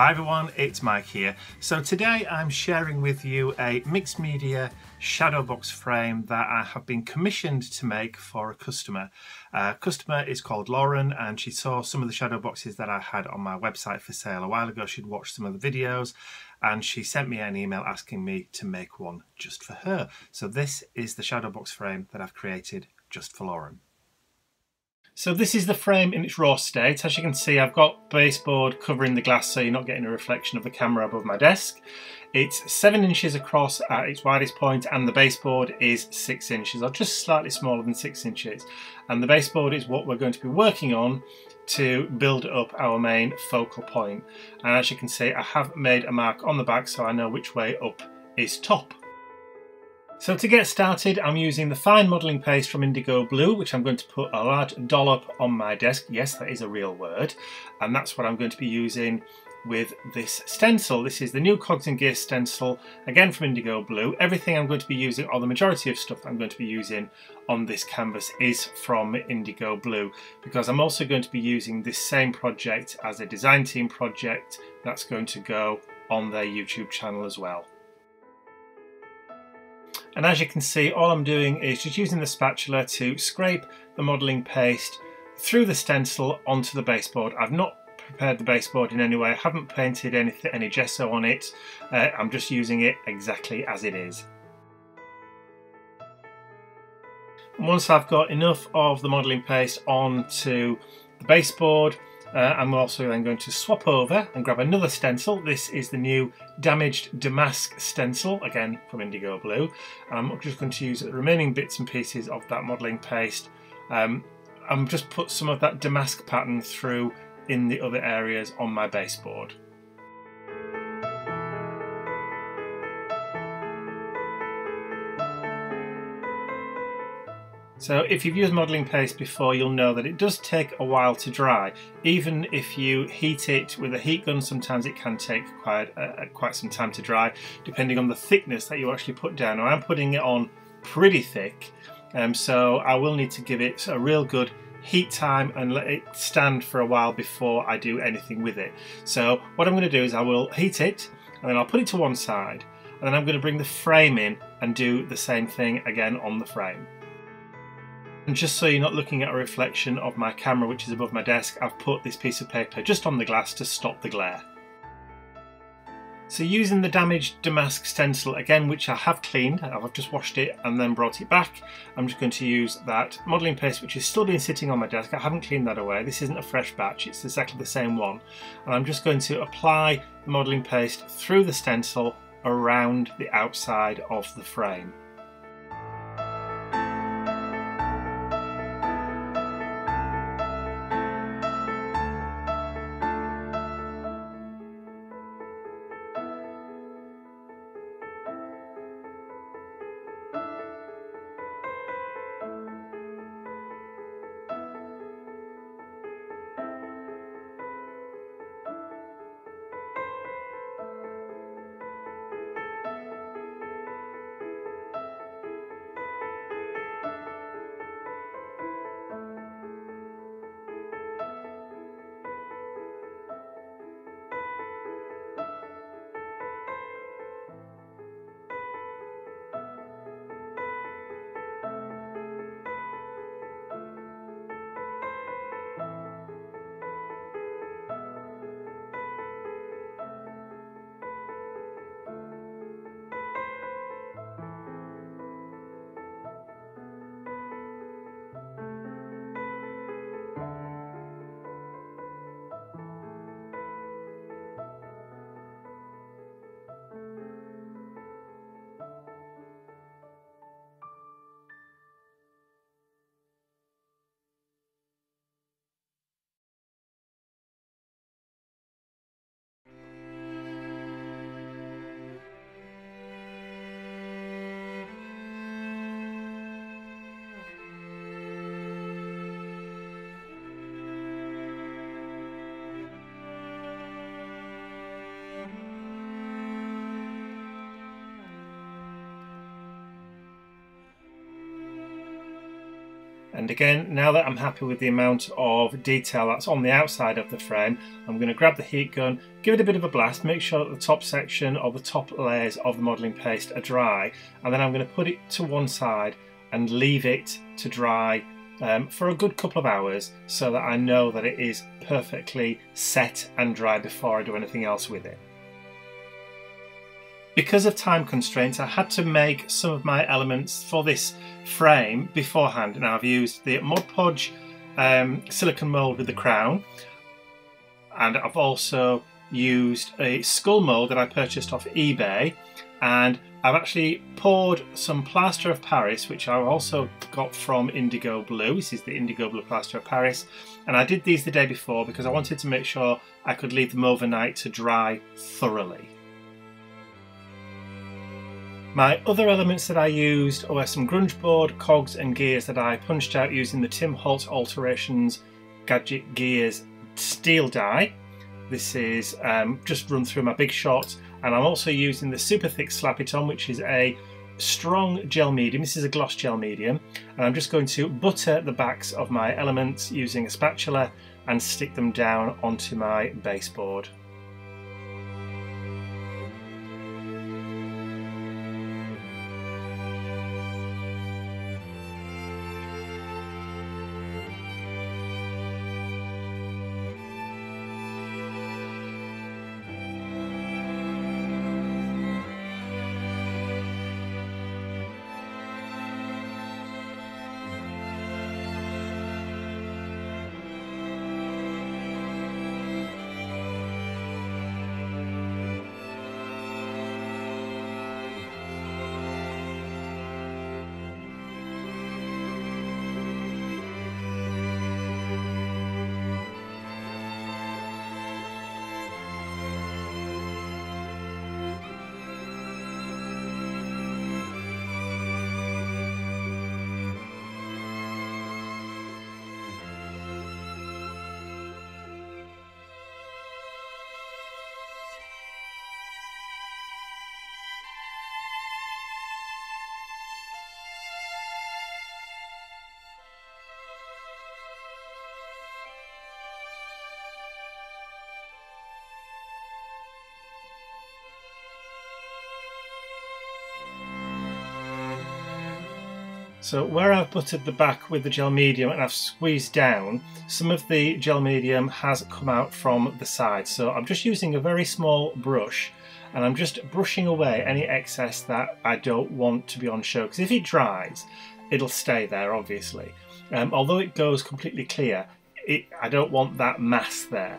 Hi everyone, it's Mike here. So today I'm sharing with you a mixed media shadow box frame that I have been commissioned to make for a customer. Customer is called Lauren, and she saw some of the shadow boxes that I had on my website for sale a while ago. She'd watched some of the videos and she sent me an email asking me to make one just for her. So this is the shadow box frame that I've created just for Lauren. So this is the frame in its raw state. As you can see, I've got baseboard covering the glass so you're not getting a reflection of the camera above my desk. It's 7 inches across at its widest point and the baseboard is 6 inches, or just slightly smaller than 6 inches. And the baseboard is what we're going to be working on to build up our main focal point. And as you can see, I have made a mark on the back so I know which way up is top. So to get started, I'm using the fine modelling paste from Indigo Blue, which I'm going to put a large dollop on my desk. Yes, that is a real word. And that's what I'm going to be using with this stencil. This is the new Cogs and Gear stencil, again from Indigo Blue. Everything I'm going to be using, or the majority of stuff I'm going to be using on this canvas, is from Indigo Blue, because I'm also going to be using this same project as a design team project that's going to go on their YouTube channel as well. And as you can see, all I'm doing is just using the spatula to scrape the modelling paste through the stencil onto the baseboard. I've not prepared the baseboard in any way. I haven't painted any gesso on it. I'm just using it exactly as it is. And once I've got enough of the modelling paste onto the baseboard, I'm also then going to swap over and grab another stencil. This is the new damaged damask stencil, again from Indigo Blue. I'm just going to use the remaining bits and pieces of that modelling paste. I'm just put some of that damask pattern through in the other areas on my baseboard. So if you've used modelling paste before, you'll know that it does take a while to dry. Even if you heat it with a heat gun, sometimes it can take quite some time to dry, depending on the thickness that you actually put down. Now, I'm putting it on pretty thick, so I will need to give it a real good heat time and let it stand for a while before I do anything with it. So what I'm going to do is I will heat it, and then I'll put it to one side, and then I'm going to bring the frame in and do the same thing again on the frame. And just so you're not looking at a reflection of my camera, which is above my desk, I've put this piece of paper just on the glass to stop the glare. So using the damaged damask stencil again, which I have cleaned, I've just washed it and then brought it back, I'm just going to use that modelling paste, which has still been sitting on my desk. I haven't cleaned that away. This isn't a fresh batch, it's exactly the same one. And I'm just going to apply the modelling paste through the stencil around the outside of the frame. And again, now that I'm happy with the amount of detail that's on the outside of the frame, I'm going to grab the heat gun, give it a bit of a blast, make sure that the top section or the top layers of the modelling paste are dry, and then I'm going to put it to one side and leave it to dry for a good couple of hours so that I know that it is perfectly set and dry before I do anything else with it. Because of time constraints, I had to make some of my elements for this frame beforehand. Now I've used the Mod Podge silicone mould with the crown, and I've also used a skull mould that I purchased off eBay, and I've actually poured some Plaster of Paris, which I also got from Indigo Blue. This is the Indigo Blue Plaster of Paris, and I did these the day before because I wanted to make sure I could leave them overnight to dry thoroughly. My other elements that I used were some grunge board, cogs and gears that I punched out using the Tim Holtz Alterations Gadget Gears steel die. This is just run through my big shots, and I'm also using the super thick Slap It On, which is a strong gel medium. This is a gloss gel medium, and I'm just going to butter the backs of my elements using a spatula and stick them down onto my baseboard. So where I've buttered the back with the gel medium and I've squeezed down, some of the gel medium has come out from the side. So I'm just using a very small brush, and I'm just brushing away any excess that I don't want to be on show, because if it dries, it'll stay there obviously. Although it goes completely clear, I don't want that mass there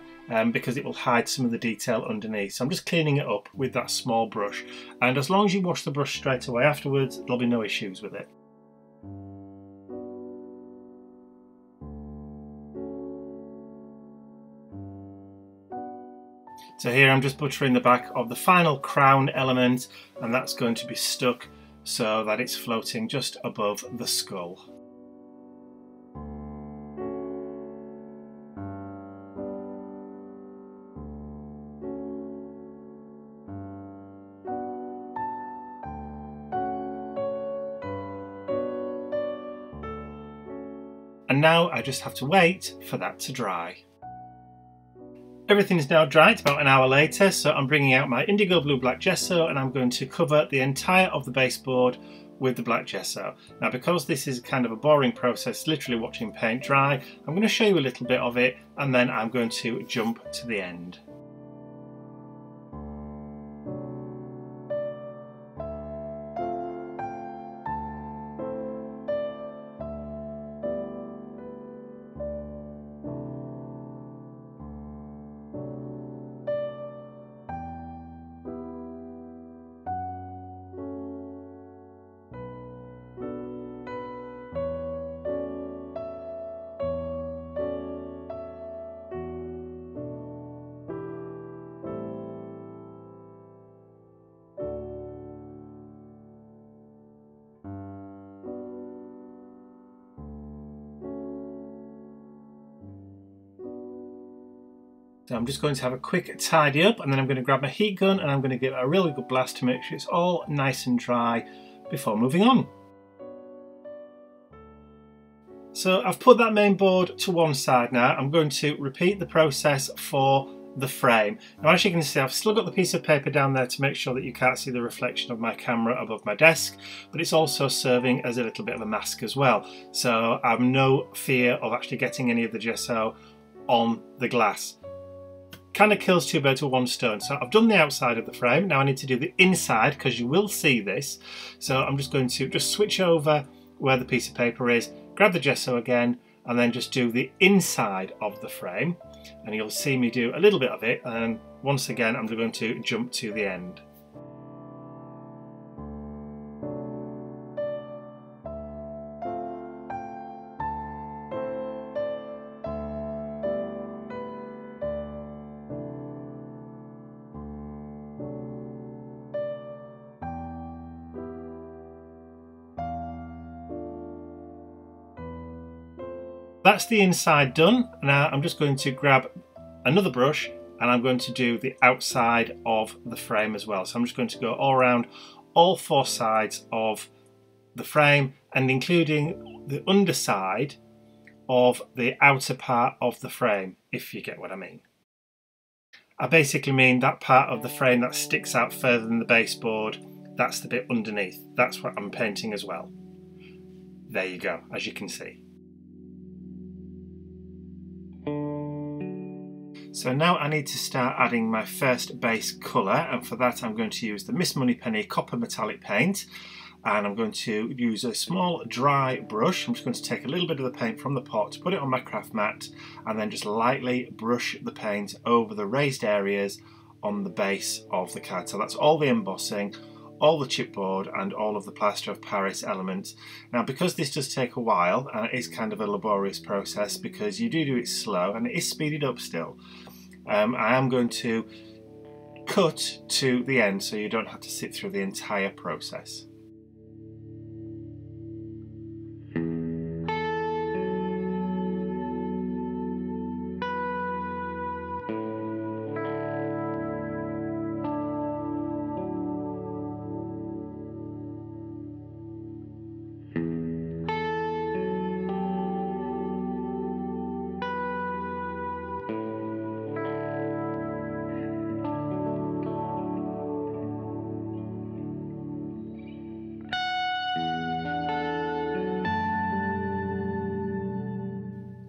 because it will hide some of the detail underneath. So I'm just cleaning it up with that small brush. And as long as you wash the brush straight away afterwards, there'll be no issues with it. So here I'm just buttering the back of the final crown element, and that's going to be stuck so that it's floating just above the skull. And now I just have to wait for that to dry. Everything is now dry. It's about an hour later, so I'm bringing out my Indigo Blue black gesso, and I'm going to cover the entire of the baseboard with the black gesso. Now, because this is kind of a boring process, literally watching paint dry, I'm going to show you a little bit of it, and then I'm going to jump to the end. So I'm just going to have a quick tidy up, and then I'm going to grab my heat gun and I'm going to give it a really good blast to make sure it's all nice and dry before moving on. So I've put that main board to one side now. I'm going to repeat the process for the frame. Now, as you can see, I've still got the piece of paper down there to make sure that you can't see the reflection of my camera above my desk, but it's also serving as a little bit of a mask as well. So I've no fear of actually getting any of the gesso on the glass. Kind of kills two birds with one stone. So I've done the outside of the frame. Now I need to do the inside, because you will see this. So I'm just going to just switch over where the piece of paper is, grab the gesso again, and then just do the inside of the frame. And you'll see me do a little bit of it, and once again I'm going to jump to the end. That's the inside done. Now I'm just going to grab another brush and I'm going to do the outside of the frame as well. So I'm just going to go all around all four sides of the frame, and including the underside of the outer part of the frame, if you get what I mean. I basically mean that part of the frame that sticks out further than the baseboard, that's the bit underneath. That's what I'm painting as well. There you go, as you can see. So now I need to start adding my first base colour, and for that I'm going to use the Miss Moneypenny Copper Metallic Paint, and I'm going to use a small dry brush. I'm just going to take a little bit of the paint from the pot, put it on my craft mat, and then just lightly brush the paint over the raised areas on the base of the card. So that's all the embossing, all the chipboard, and all of the Plaster of Paris elements. Now, because this does take a while, and it is kind of a laborious process because you do it slow, and it is speeded up still, I am going to cut to the end so you don't have to sit through the entire process.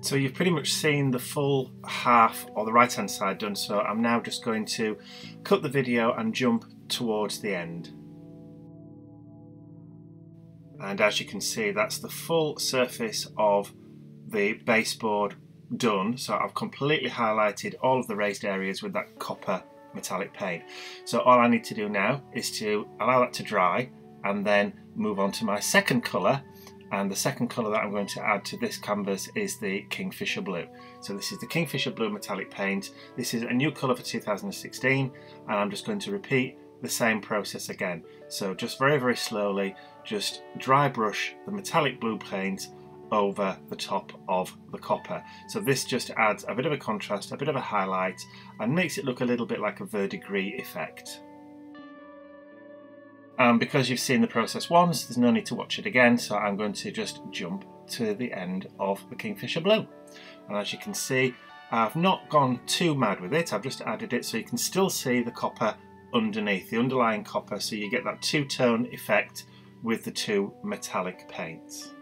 So you've pretty much seen the full half or the right hand side done, so I'm now just going to cut the video and jump towards the end. And as you can see, that's the full surface of the baseboard done. So I've completely highlighted all of the raised areas with that copper metallic paint. So all I need to do now is to allow that to dry and then move on to my second colour. And the second colour that I'm going to add to this canvas is the Kingfisher Blue. So this is the Kingfisher Blue Metallic Paint. This is a new colour for 2016, and I'm just going to repeat the same process again. So just very, very slowly, just dry brush the metallic blue paint over the top of the copper. So this just adds a bit of a contrast, a bit of a highlight, and makes it look a little bit like a verdigris effect. And because you've seen the process once, there's no need to watch it again, so I'm going to just jump to the end of the Kingfisher Blue. And as you can see, I've not gone too mad with it. I've just added it so you can still see the copper underneath, the underlying copper, so you get that two-tone effect with the two metallic paints.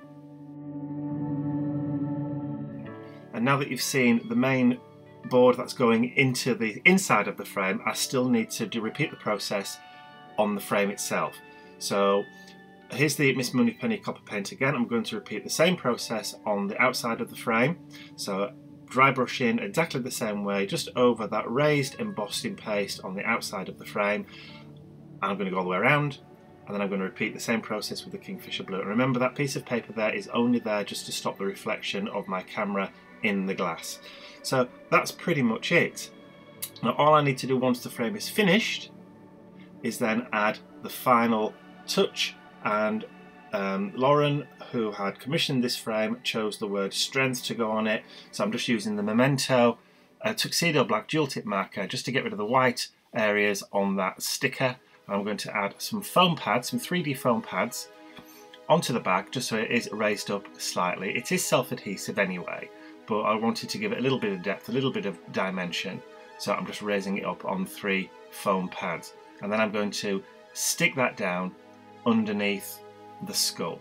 And now that you've seen the main board that's going into the inside of the frame, I still need to repeat the process on the frame itself. So here's the Miss Moneypenny Copper Paint again. I'm going to repeat the same process on the outside of the frame. So dry brush in exactly the same way, just over that raised embossing paste on the outside of the frame. I'm going to go all the way around, and then I'm going to repeat the same process with the Kingfisher Blue. And remember, that piece of paper there is only there just to stop the reflection of my camera in the glass. So that's pretty much it. Now all I need to do once the frame is finished is then add the final touch, and Lauren, who had commissioned this frame, chose the word strength to go on it, so I'm just using the Memento Tuxedo Black Dual Tip Marker just to get rid of the white areas on that sticker. I'm going to add some foam pads, some 3D foam pads onto the bag just so it is raised up slightly. It is self-adhesive anyway, but I wanted to give it a little bit of depth, a little bit of dimension. So I'm just raising it up on 3 foam pads. And then I'm going to stick that down underneath the skull.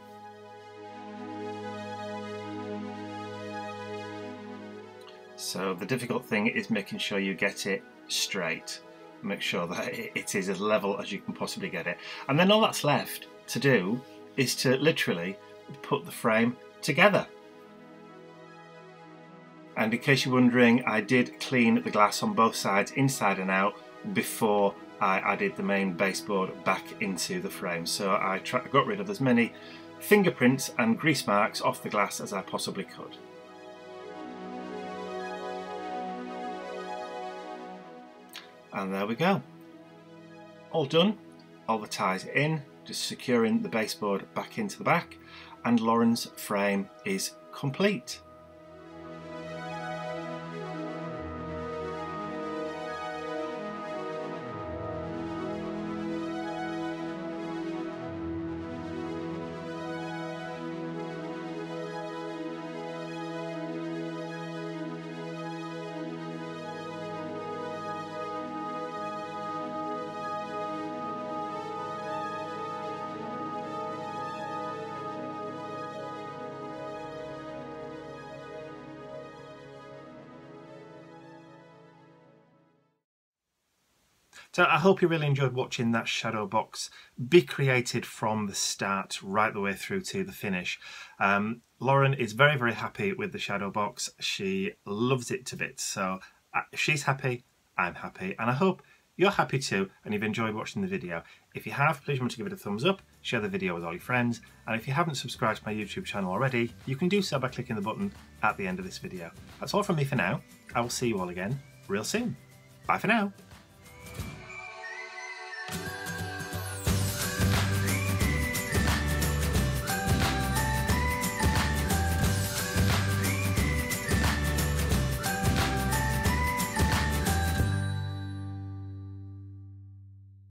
So the difficult thing is making sure you get it straight. Make sure that it is as level as you can possibly get it. And then all that's left to do is to literally put the frame together. And in case you're wondering, I did clean the glass on both sides, inside and out, before I added the main baseboard back into the frame. So I got rid of as many fingerprints and grease marks off the glass as I possibly could. And there we go. All done, all the ties in, just securing the baseboard back into the back, and Lauren's frame is complete. So I hope you really enjoyed watching that shadow box be created from the start right the way through to the finish. Lauren is very, very happy with the shadow box. She loves it to bits. So if she's happy, I'm happy. And I hope you're happy too and you've enjoyed watching the video. If you have, please remember to give it a thumbs up, share the video with all your friends. And if you haven't subscribed to my YouTube channel already, you can do so by clicking the button at the end of this video. That's all from me for now. I will see you all again real soon. Bye for now.